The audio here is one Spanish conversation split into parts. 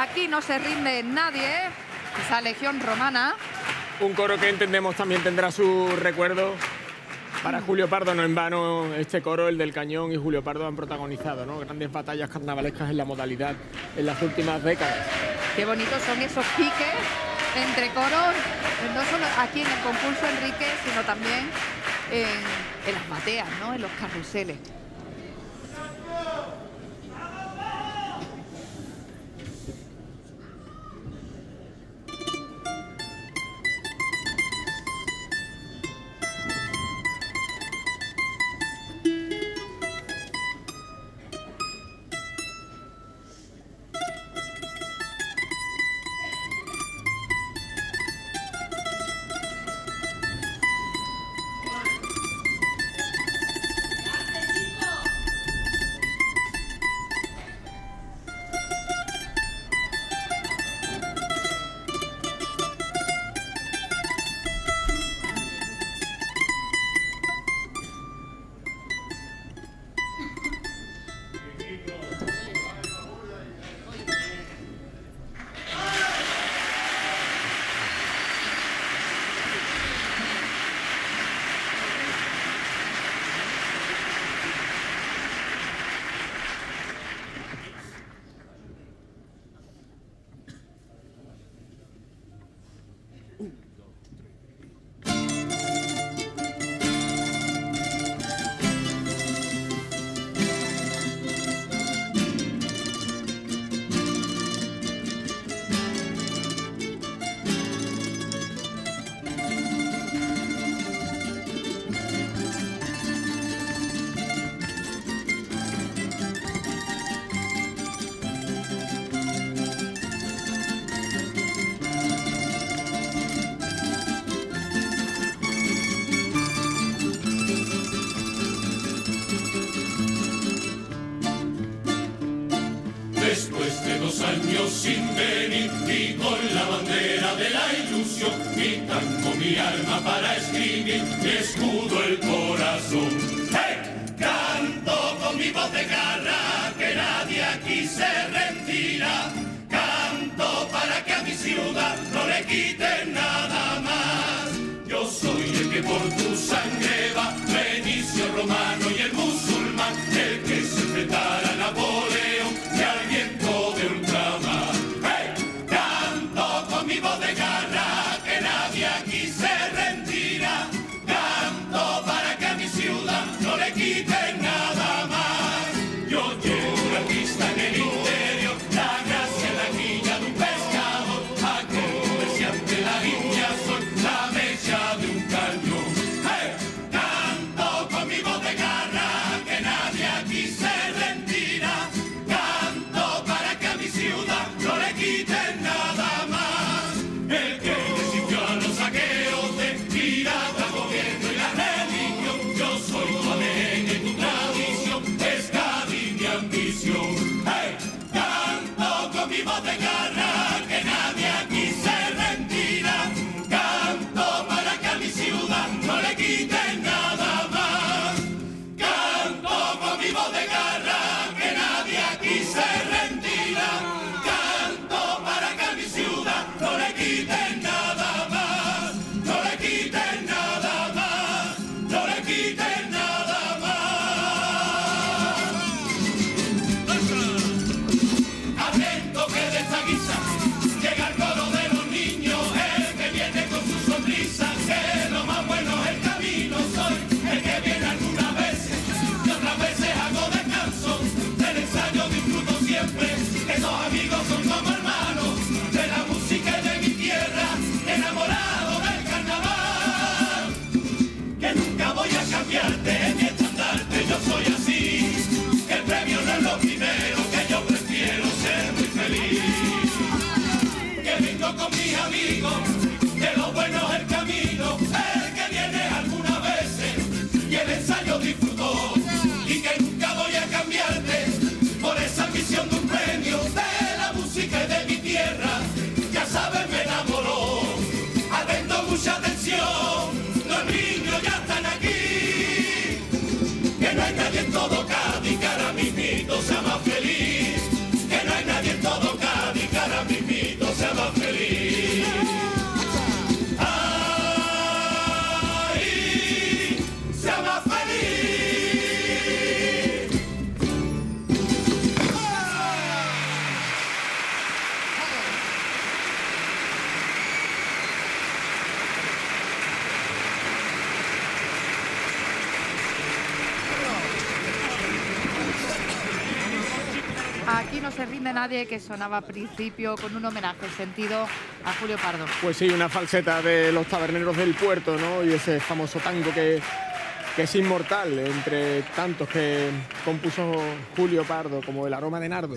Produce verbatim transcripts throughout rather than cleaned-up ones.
Aquí no se rinde nadie, esa legión romana. Un coro que entendemos también tendrá su recuerdo. Para Julio Pardo, no en vano, este coro, el del Cañón y Julio Pardo han protagonizado, ¿no?, grandes batallas carnavalescas en la modalidad en las últimas décadas. Qué bonitos son esos piques entre coros, no solo aquí en el concurso, Enrique, sino también en, en las bateas, ¿no?, en los carruseles. Después de dos años sin venir y con la bandera de la ilusión, mi tango, mi alma para escribir, mi escudo el corazón. ¡Hey! Canto con mi voz de garra, que nadie aquí se rendirá. Canto para que a mi ciudad no le quiten nada más. Yo soy el que por tu sangre va, fenicio romano y el musulmán, el que se enfrentará a Napoleón y al viento de ultramar. ¡Hey! Canto con mi voz de garra, que nadie aquí se rendirá. Canto para que a mi ciudad no le quiten nada más. Yo llevo una pista en el interior, la gracia, la guilla de un pescador, aquel comerciante de la India soy, la mecha de un cañón. ¡Hey! Canto con mi voz de garra, que nadie aquí se rendirá. Canto para que a mi ciudad no le quiten nada más. El que resistió a los saqueos de pirata, gobierno y la religión, yo soy tu A D N, tu tradición, es Cádiz mi ambición. ¡Hey! Canto con mi voz de garra, que nadie aquí se rendirá. Canto para que a mi ciudad no le quiten nada más. Canto con mi voz de garra, que nadie aquí se rendirá. Canto para que a mi ciudad no le quiten nada más. No le quiten nada más. No le quiten nada más. Atento que de esta se rinde nadie, que sonaba al principio con un homenaje sentido a Julio Pardo. Pues sí, una falseta de los Taberneros del Puerto, ¿no? Y ese famoso tango que, que es inmortal, entre tantos que compuso Julio Pardo, como El aroma de nardo.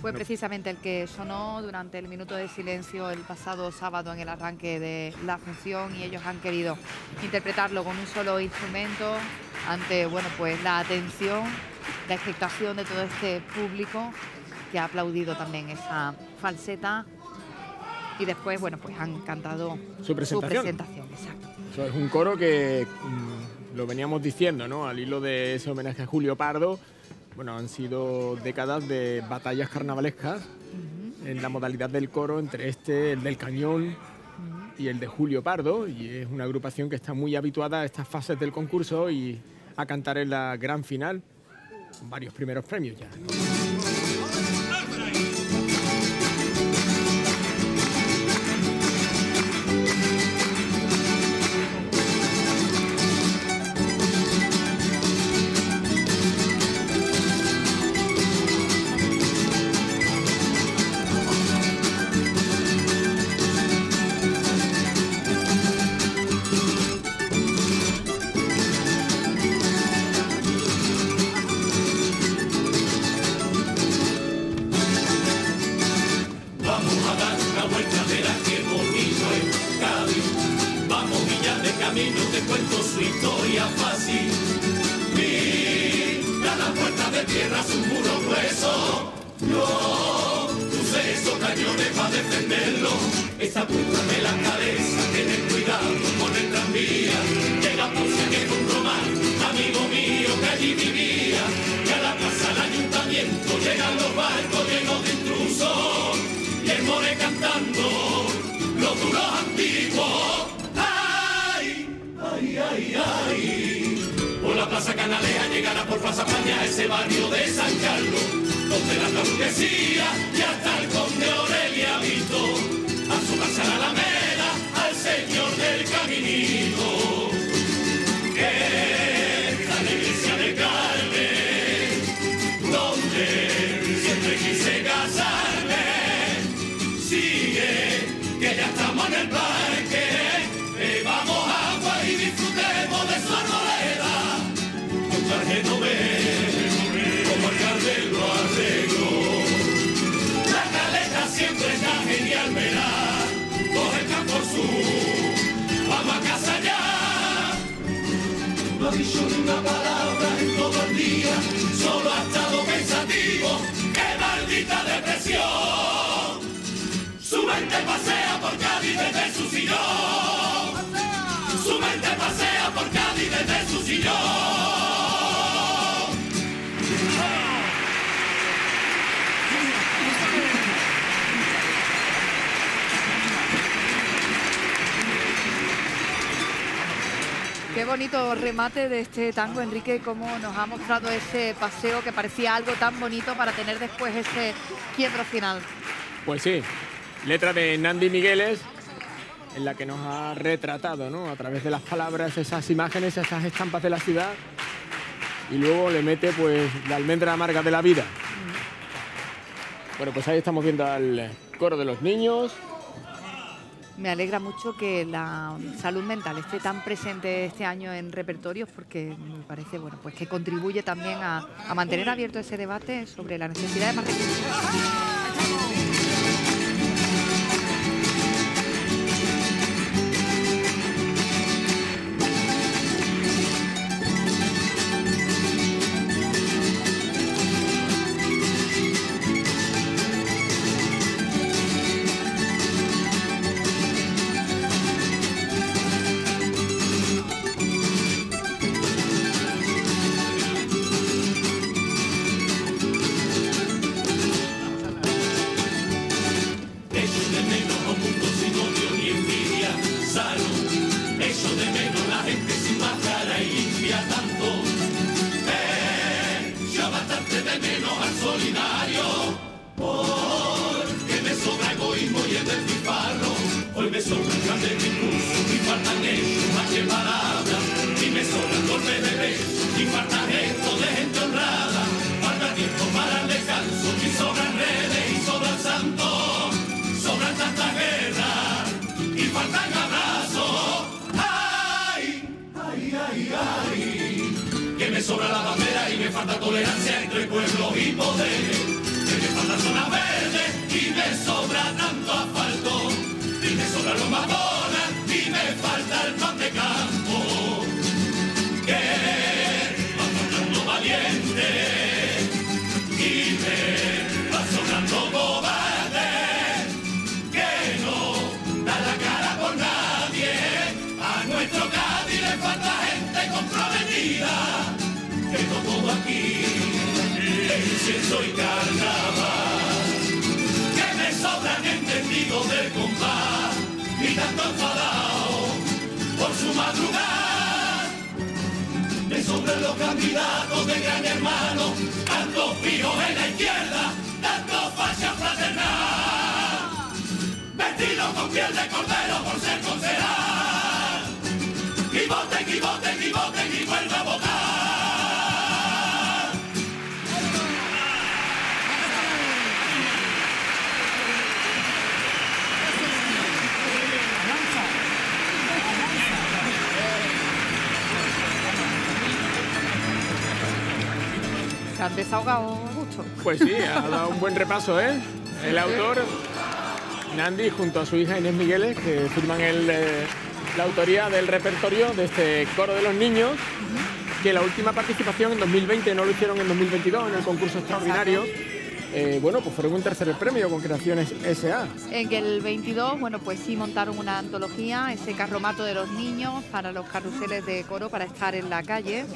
Fue precisamente el que sonó durante el minuto de silencio el pasado sábado en el arranque de la función, y ellos han querido interpretarlo con un solo instrumento ante, bueno, pues la atención, la expectación de todo este público que ha aplaudido también esa falseta, y después, bueno, pues han cantado su presentación. Su presentación, exacto. Eso es un coro que mmm, lo veníamos diciendo, ¿no? Al hilo de ese homenaje a Julio Pardo. Bueno, han sido décadas de batallas carnavalescas uh-huh. en la modalidad del coro, entre este, el del Cañón uh-huh. y el de Julio Pardo, y es una agrupación que está muy habituada a estas fases del concurso y a cantar en la gran final, con varios primeros premios ya. Qué bonito remate de este tango, Enrique, cómo nos ha mostrado ese paseo que parecía algo tan bonito para tener después ese quiebro final. Pues sí, letra de Nandi Migueles, en la que nos ha retratado, ¿no?, a través de las palabras, esas imágenes, esas estampas de la ciudad, y luego le mete pues la almendra amarga de la vida. Bueno, pues ahí estamos viendo al Coro de los Niños. Me alegra mucho que la salud mental esté tan presente este año en repertorios, porque me parece, bueno, pues que contribuye también a, a mantener abierto ese debate sobre la necesidad de más recursos. tolerancia entre pueblo y poderes. Me faltan zonas verdes y me sobra tanto asfalto. Y me sobran los McDonald's y me falta el pan de campo. Que va sonando valiente y me va sonando cobarde. Que no da la cara por nadie. A nuestro Cádiz le falta gente comprometida. Que tocó aquí el incienso y carnaval, que me sobran entendidos del compás y tanto enfadado por su madrugada. Me sobran los candidatos de Gran Hermano, tantos píos en la izquierda, tantos fachas fraternal, vestidos con piel de cordero por ser concejal, y voten, y voten, y voten, y vuelve a votar. Se han desahogado mucho. Pues sí, ha dado un buen repaso, ¿eh? El autor, Nandi, junto a su hija Inés Migueles, que firman el, eh, la autoría del repertorio de este Coro de los Niños, que la última participación en dos mil veinte no lo hicieron en dos mil veintidós en el concurso extraordinario. Eh, bueno, pues fueron un tercer premio con Creaciones S A. En el veintidós, bueno, pues sí montaron una antología, ese carromato de los niños para los carruseles de coro, para estar en la calle.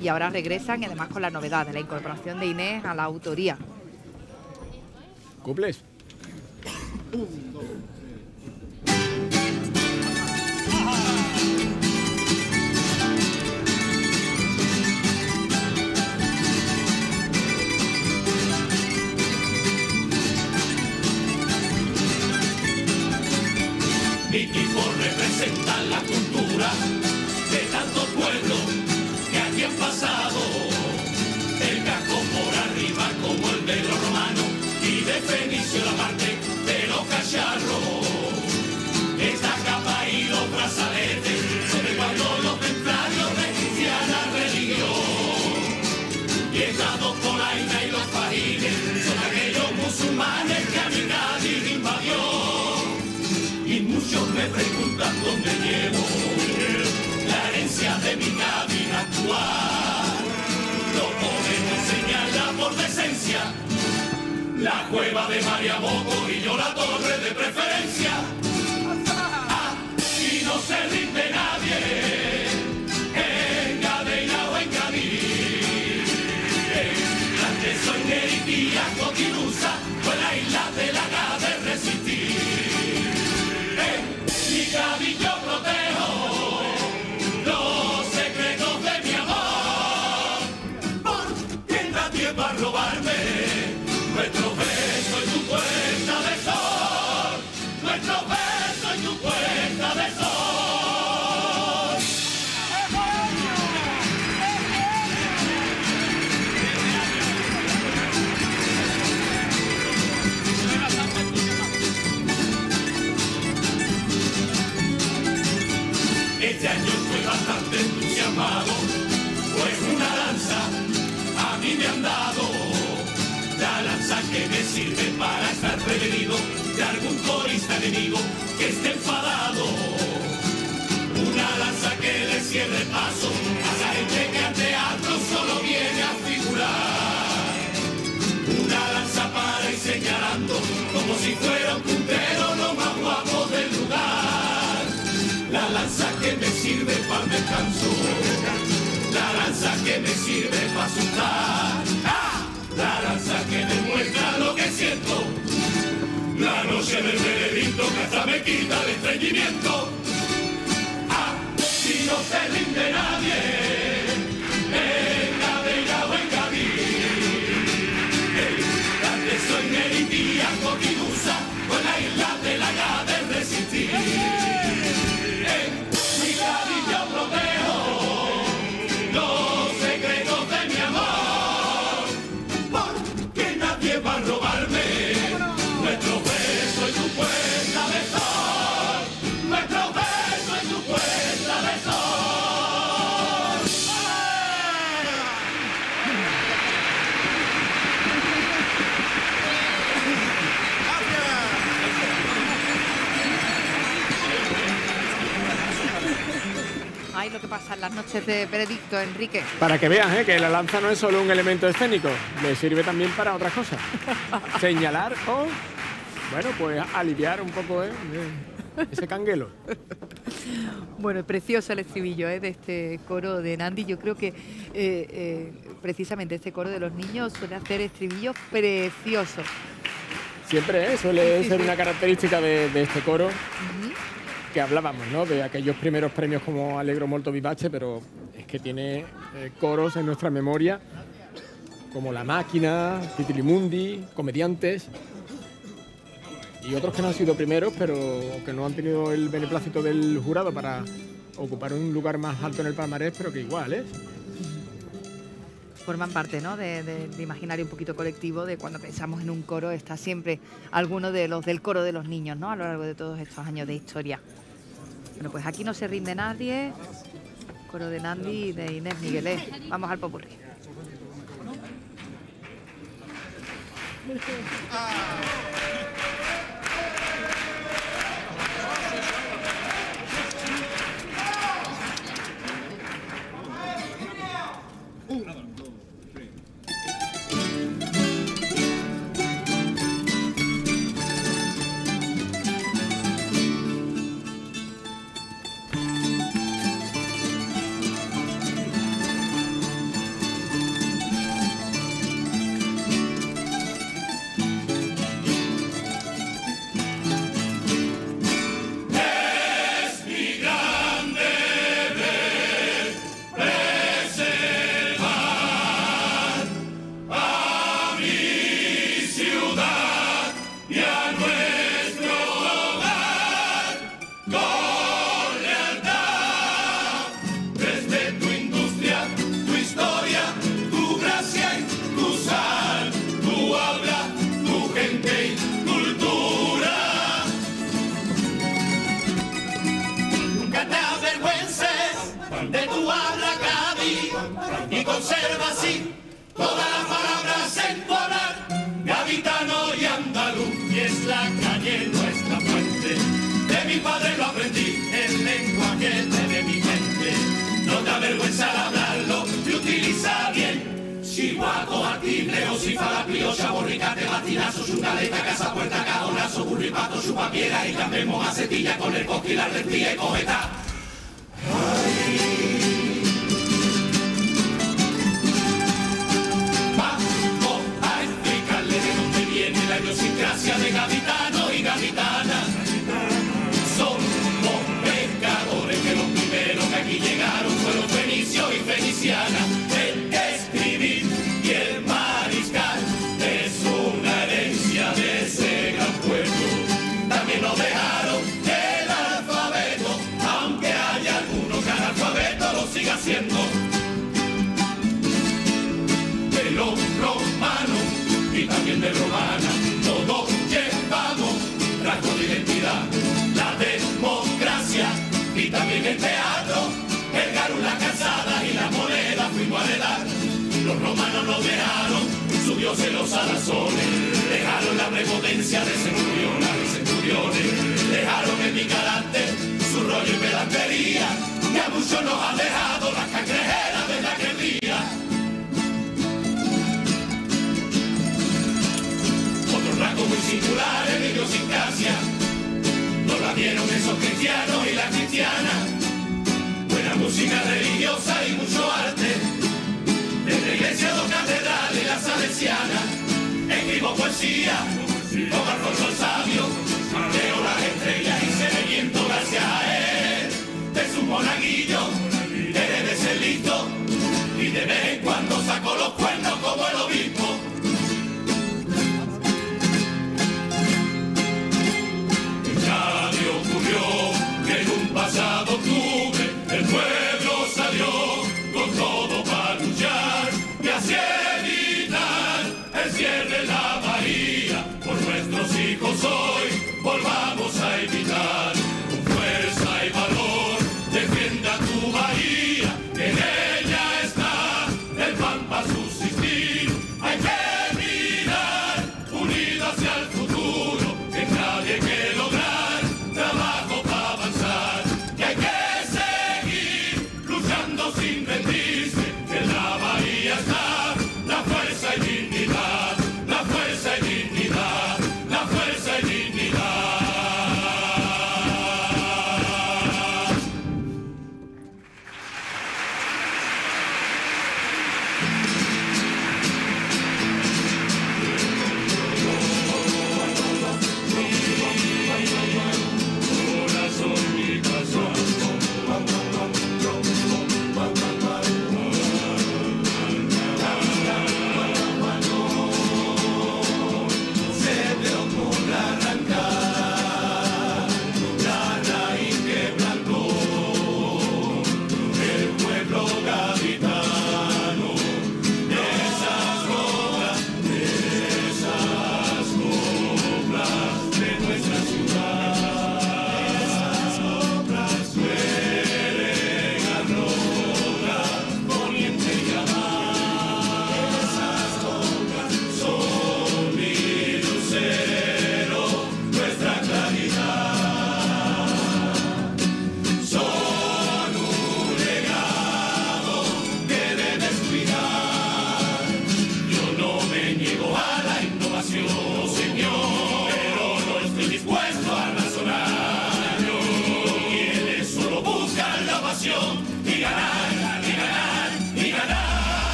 Y ahora regresan, y además con la novedad de la incorporación de Inés a la autoría. ¿Cuples? Mi equipo representa la cultura de tanto pueblo. Pasado, el casco por arriba como el de los romanos y de Fenicio la parte de los cacharros. Esta capa y los brazaletes sobre cuando los templarios resistían la religión. Y estas dos polainas y los fajines son aquellos musulmanes que a mi Cádiz invadió. Y muchos me preguntan dónde llevo la herencia de mi Cádiz actual. No podemos enseñarla por decencia. La cueva de Mariaboco y yo la torre de preferencia. Ah, y no se rinde nadie. Encadenado en Cádiz. Antes soy neritía, coquilusa, fue la isla de la gana de resistir. Eh, mi Cádiz yo protejo. Para robarme nuestro beso y tu puerta de sol, nuestro beso y tu puerta de sol. Este año fue bastante entusiasmado, fue una danza. A mí me han dado la lanza que me sirve para estar prevenido de algún corista enemigo que esté enfadado. Una lanza que le cierre paso a la gente que al teatro solo viene a figurar. Una lanza para ir señalando como si fuera un puntero lo más guapo del lugar. La lanza que me sirve para el descanso. La lanza que me sirve para asustar. ¡Ah! La lanza que demuestra lo que siento. La noche del veredicto que hasta me quita el estreñimiento. ¡Ah! Si no se rinde nadie, encadenado en Cádiz. Antes soy neritía, coquilusa, con la isla de la gana de resistir. Nuestro beso en tu puerta de sol, nuestro beso en tu puerta de sol. lo que pasa en las noches de veredicto, Enrique. Para que veas, ¿eh?, que la lanza no es solo un elemento escénico, le sirve también para otras cosas. Señalar o, bueno, pues aliviar un poco, ¿eh?, ese canguelo. Bueno, precioso el estribillo, ¿eh?, de este coro de Nandi. Yo creo que eh, eh, precisamente este coro de los niños suele hacer estribillos preciosos. Siempre, ¿eh?, suele sí, sí, ser sí. una característica de, de este coro. Uh-huh. Que hablábamos, ¿no?, de aquellos primeros premios como Alegro Molto Vivace, pero es que tiene eh, coros en nuestra memoria como La Máquina, Titilimundi, Comediantes y otros que no han sido primeros, pero que no han tenido el beneplácito del jurado para ocupar un lugar más alto en el palmarés, pero que igual es. ¿eh? Forman parte, ¿no?, de, de, de imaginario un poquito colectivo, de cuando pensamos en un coro está siempre alguno de los del coro de los niños, ¿no?, a lo largo de todos estos años de historia. Bueno, pues aquí no se rinde nadie, coro de Nandi y de Inés Migueles. Vamos al popurrí.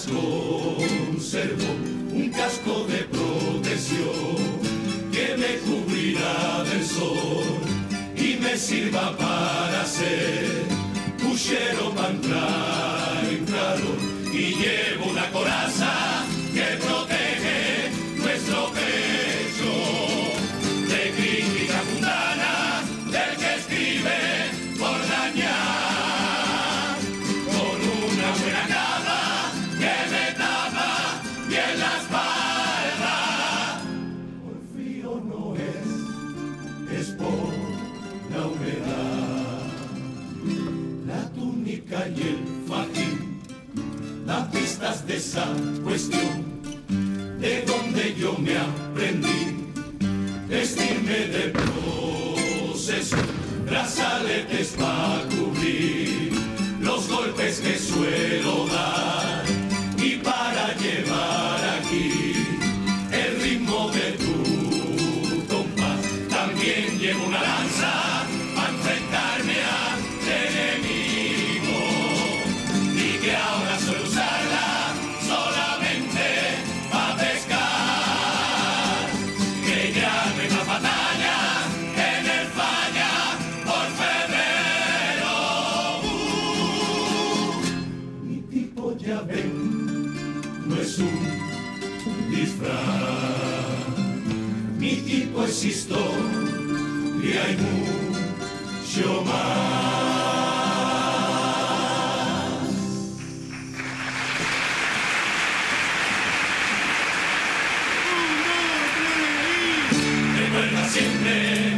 casco conservo, un casco de protección que me cubrirá del sol y me sirva para ser puchero, pan, y prado. Y llevo una coraza que protege nuestro pecho de crítica mundana del que escribe por dañar, con una buena cama que me tapa bien la espalda. Por frío no es, es por la humedad, la túnica y el fajín da pistas de esa cuestión, de donde yo me aprendí vestirme de proceso, brazaletes para cubrir los golpes que suelo dar y para llevar aquí el ritmo de tu compás. También llevo una lanza para enfrentarme al enemigo y que ahora suelo usarla solamente para pescar, que ya no hay más batalla en el falla por febrero. Uh, mi tipo ya ven, no es un disfraz, mi tipo es historia y mundo. Yo más. Recuerda siempre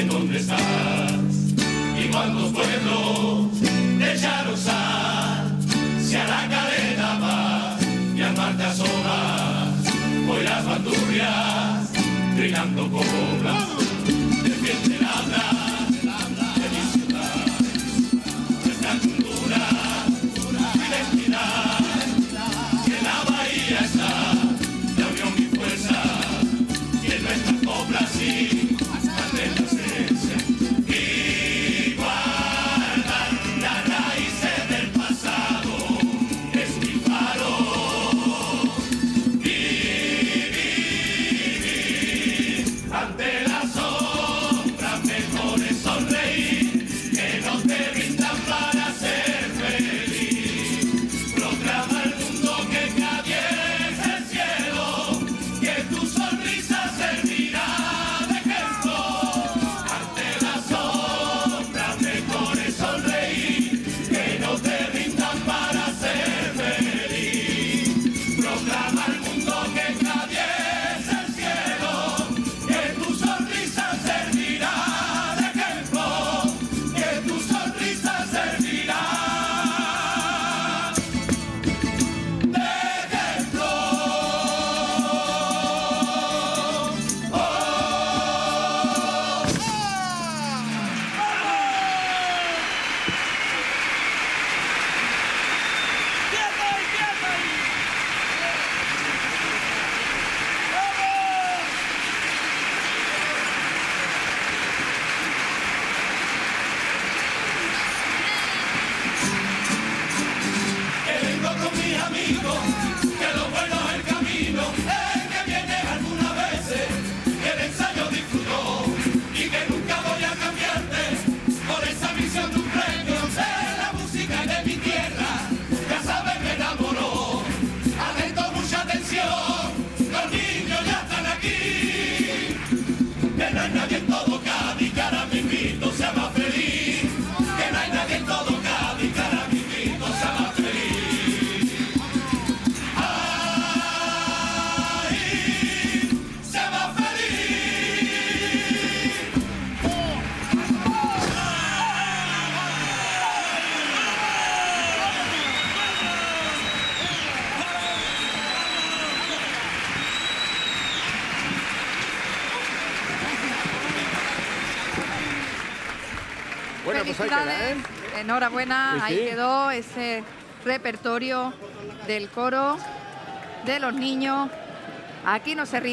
en dónde estás y cuántos pueblos de Charozal, si a la cadena vas y a Marte asomas, hoy las bandurrias trinando cobras, defiende la habla. Enhorabuena, ahí quedó ese repertorio del coro de los niños. Aquí no se ríe.